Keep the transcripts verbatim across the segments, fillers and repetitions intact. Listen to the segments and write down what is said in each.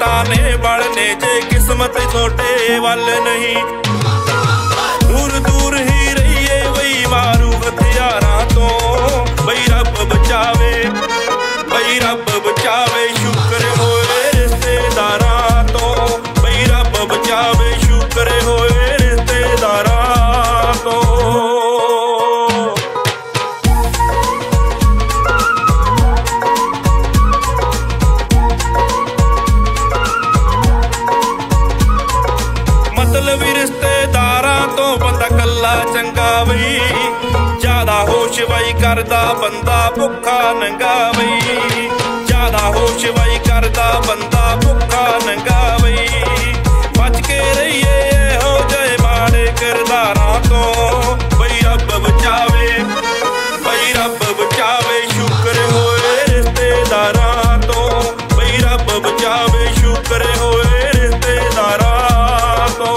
ताने वाले जे किस्मत छोटे वाल नहीं। दूर दूर ही रहिए वही मारू हथियारा तो वही रब बचावे, वही रब बचावे। शुक्र होए रिश्तेदारा तो वही रब बचावे, शुक्र होए रिश्तेदारा तो। मतलब रिश्तेदारा तो बंदा कला चंगा वही, ज्यादा होश वही करदा बंदा भुखा नंगा वही, ज्यादा होश वही करदा बंदा भुखा नंगा वही। बच के रहिए हो जाए माड़े किरदारा तो वही रब बचावे, वही रब बचावे। शुक्र होए रिश्तेदारा तो वही रब बचावे, शुक्र होए रिश्तेदारा तो।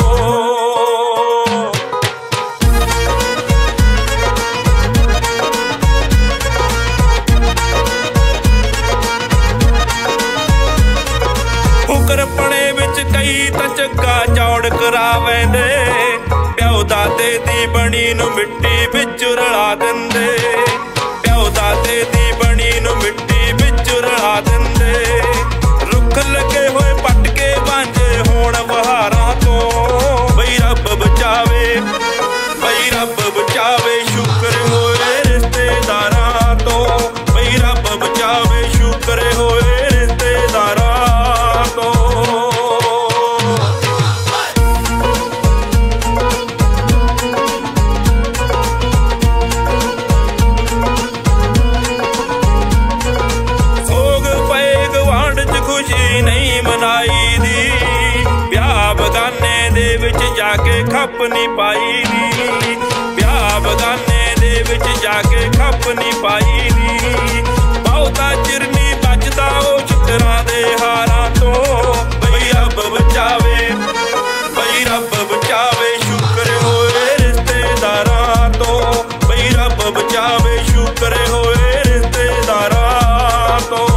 फुकर पड़े बिच कई त चंगा चौड़ करावे दे, प्यो दादे दी बनी नू मिट्टी बिच रला दिंदे, प्यो दादे दी बनी नू मिट्टी बिच रला दिंदे। रुख लगे होए पटके बांझे होण बहारा तो वही रब बचावे, वही रब बचावे। शुक्र होए रिश्तेदारा तो वही रब बचावे, शुक्र होए रिश्तेदारा तो। सोग पे गवांड च खुशी नहीं मनाई दी, ब्याह बगाने दे विच जाके खप नहीं पाई दी, ब्याह बगाने दे विच जाके खप नहीं पाई दी। बहुता चिर नहीं बचदा ओ शुक्रां दे हारां तो वही रब बचावे, वही रब बचावे। शुक्र होए रिश्तेदारा तो वही रब बचावे, शुक्र होए रिश्तेदारा तो।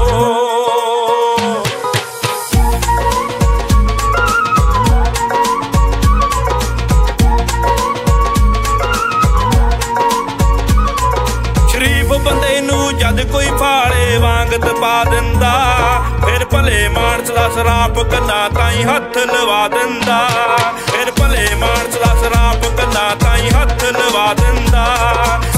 बंदे नू जद कोई फाड़े वांग तपा दिंदा, फिर भले मानस दा शराप कन्ना ताईं हथ लवा दिंदा, फिर भले मानस दा शराप कन्ना ताईं हथ लवा दिंदा।